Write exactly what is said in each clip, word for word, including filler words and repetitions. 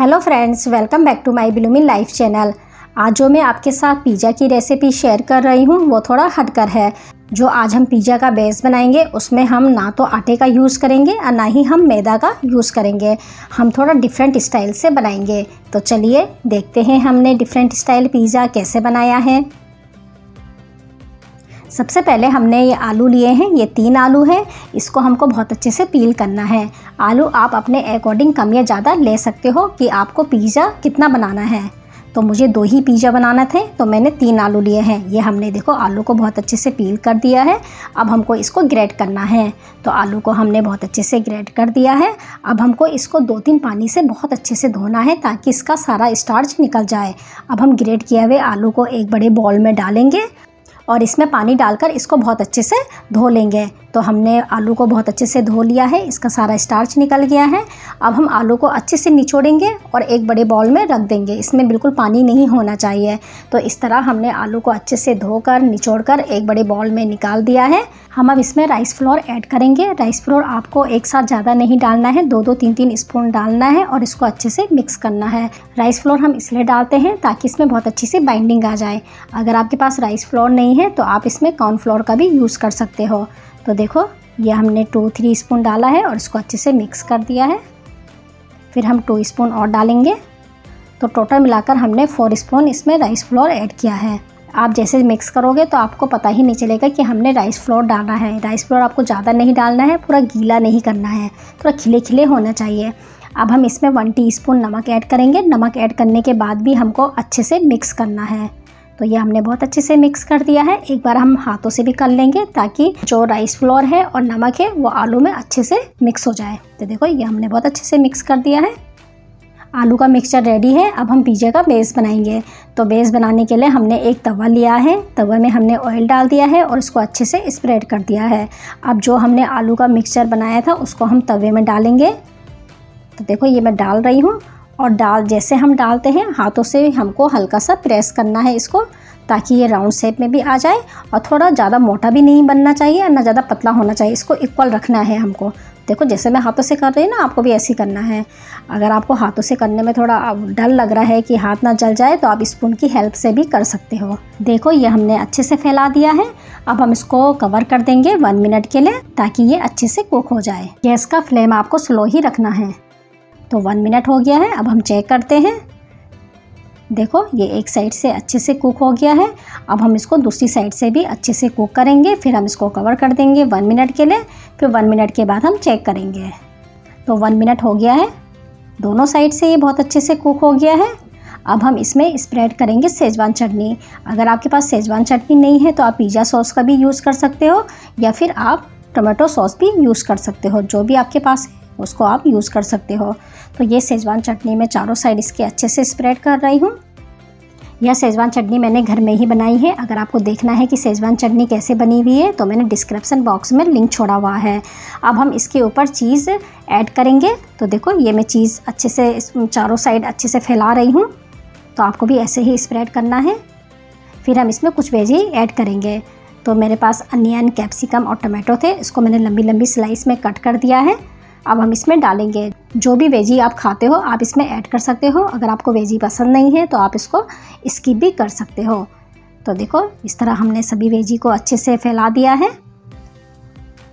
Hello friends, welcome back to my blooming life channel. आज जो मैं आपके साथ पिज़्ज़ा की रेसिपी शेयर कर रही हूँ वो थोड़ा हटकर है। जो आज हम पिज़्ज़ा का बेस बनाएंगे उसमें हम ना तो आटे का यूज़ करेंगे और ना ही हम मैदा का यूज़ करेंगे। हम थोड़ा डिफरेंट स्टाइल से बनाएंगे। तो चलिए देखते हैं हमने डिफरेंट स्टाइल पिज़्ज़ा कैसे बनाया है। सबसे पहले हमने ये आलू लिए हैं, ये तीन आलू हैं। इसको हमको बहुत अच्छे से पील करना है। आलू आप अपने अकॉर्डिंग कम या ज़्यादा ले सकते हो कि आपको पिज़्ज़ा कितना बनाना है। तो मुझे दो ही पिज़्ज़ा बनाना थे तो मैंने तीन आलू लिए हैं। ये हमने देखो आलू को बहुत अच्छे से पील कर दिया है। अब हमको इसको ग्रेट करना है। तो आलू को हमने बहुत अच्छे से ग्रेट कर दिया है। अब हमको इसको दो तीन पानी से बहुत अच्छे से धोना है ताकि इसका सारा स्टार्च निकल जाए। अब हम ग्रेट किए हुए आलू को एक बड़े बाउल में डालेंगे और इसमें पानी डालकर इसको बहुत अच्छे से धो लेंगे। तो हमने आलू को बहुत अच्छे से धो लिया है, इसका सारा स्टार्च निकल गया है। अब हम आलू को अच्छे से निचोड़ेंगे और एक बड़े बाउल में रख देंगे। इसमें बिल्कुल पानी नहीं होना चाहिए। तो इस तरह हमने आलू को अच्छे से धोकर निचोड़कर एक बड़े बाउल में निकाल दिया है। हम अब इसमें राइस फ्लोर ऐड करेंगे। राइस फ्लोर आपको एक साथ ज़्यादा नहीं डालना है, दो दो तीन तीन स्पून डालना है और इसको अच्छे से मिक्स करना है। राइस फ्लोर हम इसलिए डालते हैं ताकि इसमें बहुत अच्छी सी बाइंडिंग आ जाए। अगर आपके पास राइस फ्लोर नहीं है तो आप इसमें कॉर्नफ्लोर का भी यूज़ कर सकते हो। तो देखो ये हमने टू थ्री स्पून डाला है और इसको अच्छे से मिक्स कर दिया है। फिर हम टू स्पून और डालेंगे। तो टोटल मिलाकर हमने फोर स्पून इसमें राइस फ्लोर ऐड किया है। आप जैसे मिक्स करोगे तो आपको पता ही नहीं चलेगा कि हमने राइस फ्लोर डाला है। राइस फ्लोर आपको ज़्यादा नहीं डालना है, पूरा गीला नहीं करना है, थोड़ा खिले खिले होना चाहिए। अब हम इसमें वन टी स्पून नमक ऐड करेंगे। नमक ऐड करने के बाद भी हमको अच्छे से मिक्स करना है। तो ये हमने बहुत अच्छे से मिक्स कर दिया है। एक बार हम हाथों से भी कर लेंगे ताकि जो राइस फ्लोर है और नमक है वो आलू में अच्छे से मिक्स हो जाए। तो देखो ये हमने बहुत अच्छे से मिक्स कर दिया है। आलू का मिक्सचर रेडी है। अब हम पिज़्ज़ा का बेस बनाएंगे। तो बेस बनाने के लिए हमने एक तवा लिया है। तवे में हमने ऑयल डाल दिया है और उसको अच्छे से स्प्रेड कर दिया है। अब जो हमने आलू का मिक्सचर बनाया था उसको हम तवे में डालेंगे। तो देखो ये मैं डाल रही हूँ और डाल जैसे हम डालते हैं हाथों से हमको हल्का सा प्रेस करना है इसको, ताकि ये राउंड शेप में भी आ जाए और थोड़ा ज़्यादा मोटा भी नहीं बनना चाहिए और ना ज़्यादा पतला होना चाहिए। इसको इक्वल रखना है हमको। देखो जैसे मैं हाथों से कर रही हूँ ना, आपको भी ऐसे ही करना है। अगर आपको हाथों से करने में थोड़ा डर लग रहा है कि हाथ ना जल जाए तो आप स्पून की हेल्प से भी कर सकते हो। देखो ये हमने अच्छे से फैला दिया है। अब हम इसको कवर कर देंगे वन मिनट के लिए ताकि ये अच्छे से कुक हो जाए। गैस का फ्लेम आपको स्लो ही रखना है। तो वन मिनट हो गया है। अब हम चेक करते हैं। देखो ये एक साइड से अच्छे से कुक हो गया है। अब हम इसको दूसरी साइड से भी अच्छे से कुक करेंगे। फिर हम इसको कवर कर देंगे वन मिनट के लिए। फिर वन मिनट के बाद हम चेक करेंगे। तो वन मिनट हो गया है। दोनों साइड से ये बहुत अच्छे से कुक हो गया है। अब हम इसमें स्प्रेड करेंगे शेजवान चटनी। अगर आपके पास शेजवान चटनी नहीं है तो आप पिज़्ज़ा सॉस का भी यूज़ कर सकते हो या फिर आप टमाटो सॉस भी यूज़ कर सकते हो। जो भी आपके पास उसको आप यूज़ कर सकते हो। तो ये शेजवान चटनी मैं चारों साइड इसके अच्छे से स्प्रेड कर रही हूँ। यह शेजवान चटनी मैंने घर में ही बनाई है। अगर आपको देखना है कि शेजवान चटनी कैसे बनी हुई है तो मैंने डिस्क्रिप्शन बॉक्स में लिंक छोड़ा हुआ है। अब हम इसके ऊपर चीज़ ऐड करेंगे। तो देखो ये मैं चीज़ अच्छे से चारों साइड अच्छे से फैला रही हूँ। तो आपको भी ऐसे ही स्प्रेड करना है। फिर हम इसमें कुछ वेजी ऐड करेंगे। तो मेरे पास अनियन, कैप्सिकम और टमाटो थे। इसको मैंने लंबी लंबी स्लाइस में कट कर दिया है। अब हम इसमें डालेंगे। जो भी वेजी आप खाते हो आप इसमें ऐड कर सकते हो। अगर आपको वेजी पसंद नहीं है तो आप इसको स्किप भी कर सकते हो। तो देखो इस तरह हमने सभी वेजी को अच्छे से फैला दिया है।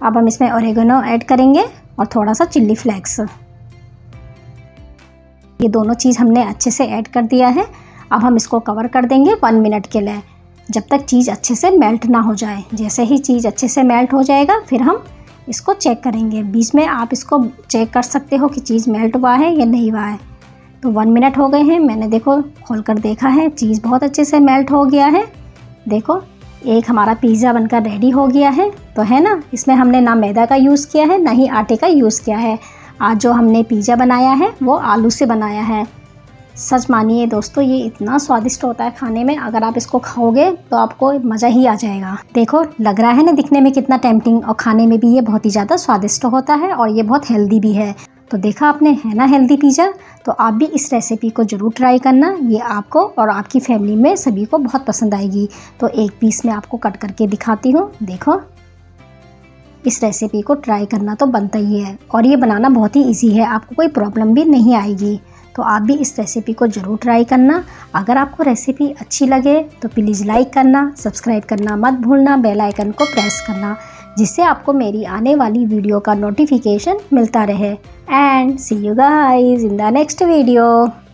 अब हम इसमें ओरिगेनो ऐड करेंगे और थोड़ा सा चिल्ली फ्लेक्स। ये दोनों चीज़ हमने अच्छे से ऐड कर दिया है। अब हम इसको कवर कर देंगे वन मिनट के लिए, जब तक चीज़ अच्छे से मेल्ट ना हो जाए। जैसे ही चीज़ अच्छे से मेल्ट हो जाएगा फिर हम इसको चेक करेंगे। बीच में आप इसको चेक कर सकते हो कि चीज़ मेल्ट हुआ है या नहीं हुआ है। तो वन मिनट हो गए हैं। मैंने देखो खोल कर देखा है, चीज़ बहुत अच्छे से मेल्ट हो गया है। देखो एक हमारा पिज़्ज़ा बनकर रेडी हो गया है। तो है ना, इसमें हमने ना मैदा का यूज़ किया है ना ही आटे का यूज़ किया है। आज जो हमने पिज़्ज़ा बनाया है वो आलू से बनाया है। सच मानिए दोस्तों, ये इतना स्वादिष्ट होता है खाने में। अगर आप इसको खाओगे तो आपको मज़ा ही आ जाएगा। देखो लग रहा है ना दिखने में कितना टेम्पटिंग, और खाने में भी ये बहुत ही ज़्यादा स्वादिष्ट होता है और ये बहुत हेल्दी भी है। तो देखा आपने, है ना हेल्दी पिज़्ज़ा। तो आप भी इस रेसिपी को ज़रूर ट्राई करना। ये आपको और आपकी फैमिली में सभी को बहुत पसंद आएगी। तो एक पीस में आपको कट करके दिखाती हूँ। देखो इस रेसिपी को ट्राई करना तो बनता ही है और ये बनाना बहुत ही ईजी है। आपको कोई प्रॉब्लम भी नहीं आएगी। तो आप भी इस रेसिपी को ज़रूर ट्राई करना। अगर आपको रेसिपी अच्छी लगे तो प्लीज़ लाइक करना, सब्सक्राइब करना मत भूलना, बेल आइकन को प्रेस करना जिससे आपको मेरी आने वाली वीडियो का नोटिफिकेशन मिलता रहे। And see you guys in the next video.